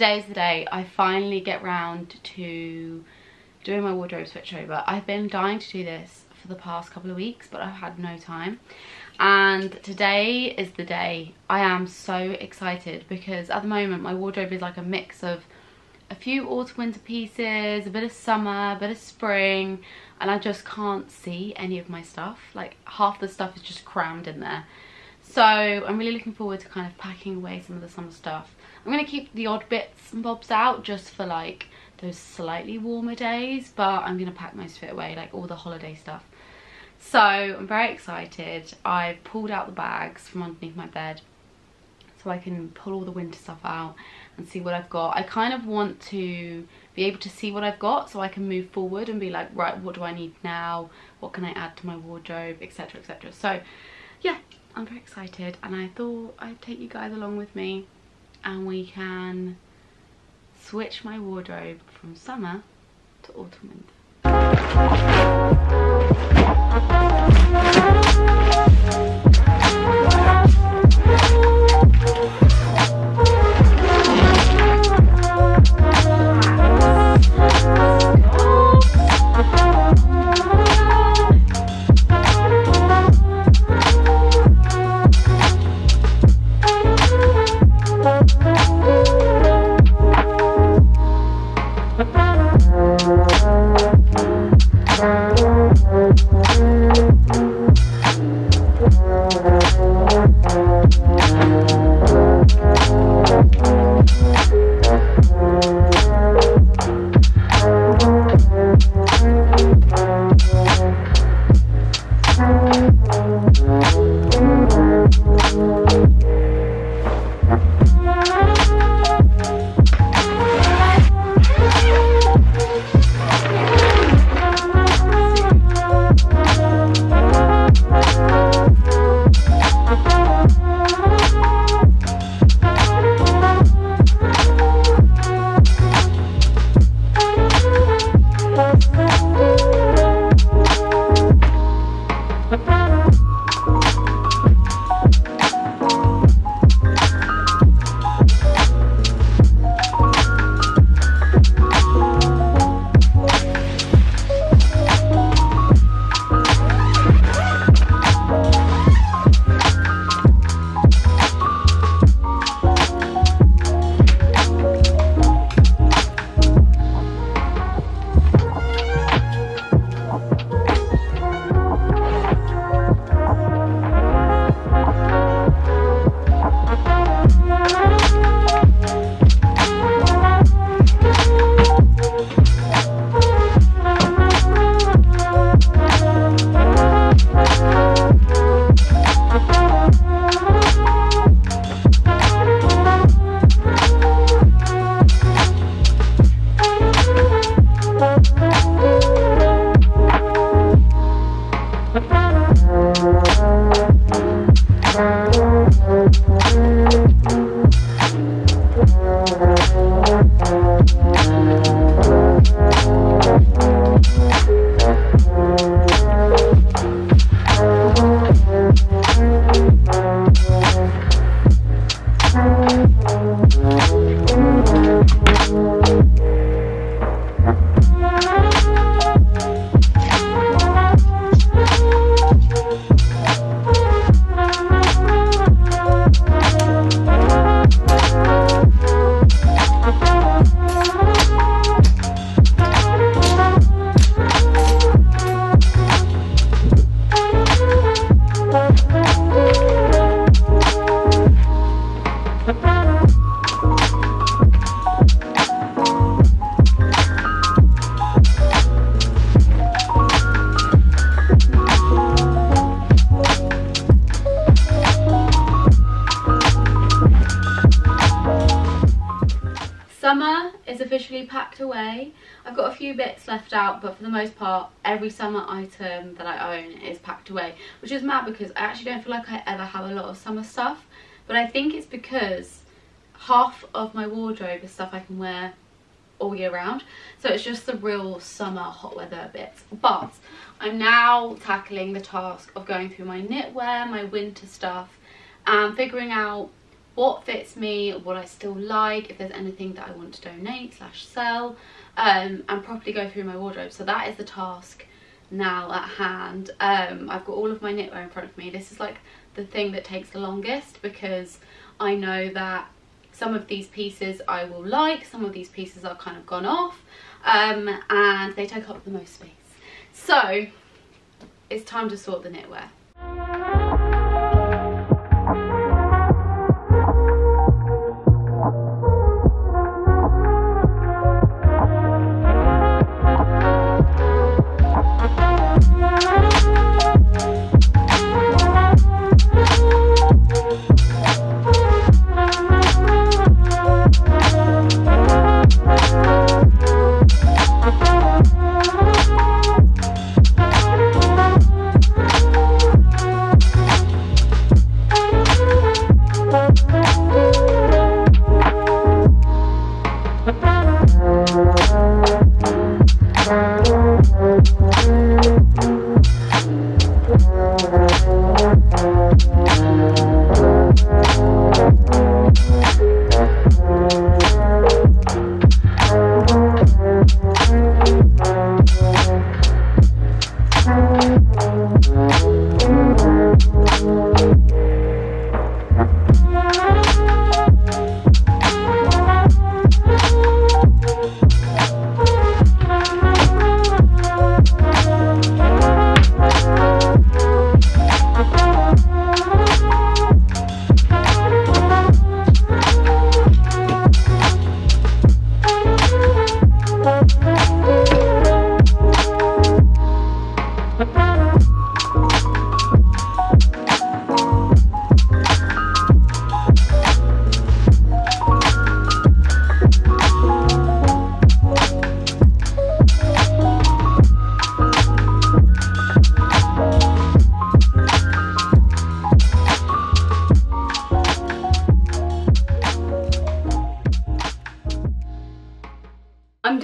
today's the day I finally get round to doing my wardrobe switchover. I've been dying to do this for the past couple of weeks, but I've had no time. And today is the day. I am so excited because at the moment my wardrobe is like a mix of a few autumn winter pieces, a bit of summer, a bit of spring, and I just can't see any of my stuff. Like half the stuff is just crammed in there. So I'm really looking forward to kind of packing away some of the summer stuff. I'm going to keep the odd bits and bobs out just for like those slightly warmer days, but I'm going to pack most of it away, like all the holiday stuff. So I'm very excited. I've pulled out the bags from underneath my bed so I can pull all the winter stuff out and see what I've got. I kind of want to be able to see what I've got so I can move forward and be like, right, what do I need now? What can I add to my wardrobe, etc, etc. So yeah, I'm very excited, and I thought I'd take you guys along with me and we can switch my wardrobe from summer to autumn winter. Summer is officially packed away. I've got a few bits left out, but for the most part every summer item that I own is packed away, which is mad because I actually don't feel like I ever have a lot of summer stuff, but I think it's because half of my wardrobe is stuff I can wear all year round, so it's just the real summer hot weather bits. But I'm now tackling the task of going through my knitwear, my winter stuff, and figuring out what fits me, what I still like, if there's anything that I want to donate / sell, and properly go through my wardrobe. So that is the task now at hand. I've got all of my knitwear in front of me. This is like the thing that takes the longest, because I know that some of these pieces I will like, some of these pieces are kind of gone off, and they take up the most space. So it's time to sort the knitwear.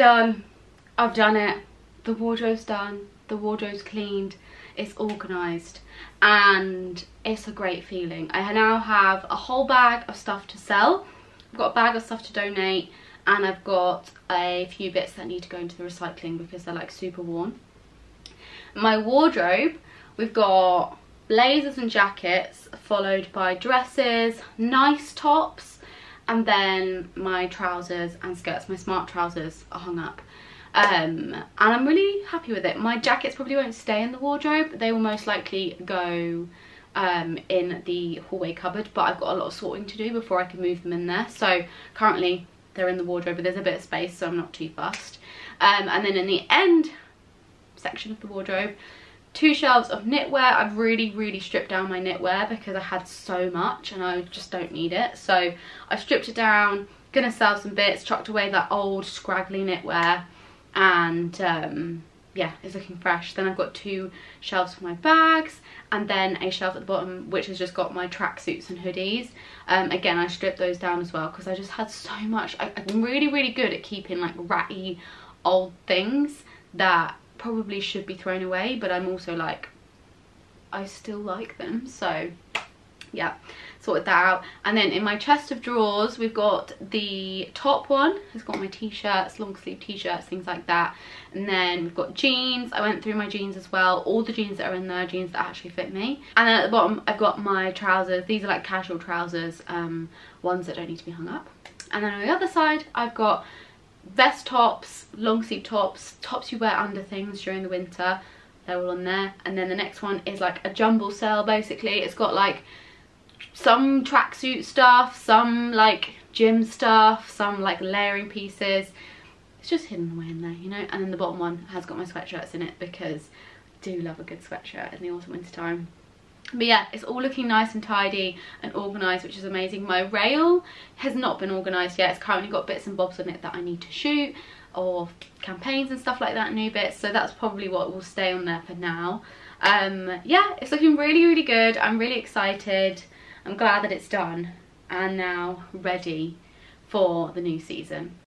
Done. I've done it. The wardrobe's done. The wardrobe's cleaned. It's organised, and it's a great feeling. I now have a whole bag of stuff to sell. I've got a bag of stuff to donate, and I've got a few bits that need to go into the recycling because they're like super worn. My wardrobe, we've got blazers and jackets, followed by dresses, nice tops, and then my trousers and skirts. My smart trousers are hung up, and I'm really happy with it. My jackets probably won't stay in the wardrobe. They will most likely go in the hallway cupboard, but I've got a lot of sorting to do before I can move them in there. So currently they're in the wardrobe, but there's a bit of space, so I'm not too fussed. And then in the end section of the wardrobe, two shelves of knitwear. I've really stripped down my knitwear because I had so much and I just don't need it. So I've stripped it down, gonna sell some bits, chucked away that old scraggly knitwear, and yeah, it's looking fresh. Then I've got two shelves for my bags, and then a shelf at the bottom which has just got my tracksuits and hoodies. Again, I stripped those down as well because I just had so much. I'm really good at keeping like ratty old things that probably should be thrown away, but I'm also like, I still like them. So yeah, sorted that out. And then in my chest of drawers, we've got the top one has got my t-shirts, long sleeve t-shirts, things like that, and then we've got jeans. I went through my jeans as well, all the jeans that are in there, jeans that actually fit me. And then at the bottom I've got my trousers. These are like casual trousers, ones that don't need to be hung up. And then on the other side I've got vest tops, long sleeve tops, tops you wear under things during the winter. They're all on there. And then the next one is like a jumble sale basically. It's got like some tracksuit stuff, some like gym stuff, some like layering pieces. It's just hidden away in there, you know. And then the bottom one has got my sweatshirts in it because I do love a good sweatshirt in the autumn winter time. But yeah, it's all looking nice and tidy and organised, which is amazing. My rail has not been organised yet. It's currently got bits and bobs on it that I need to shoot, or campaigns and stuff like that, new bits. So that's probably what will stay on there for now. Yeah, it's looking really good. I'm really excited. I'm glad that it's done and now ready for the new season.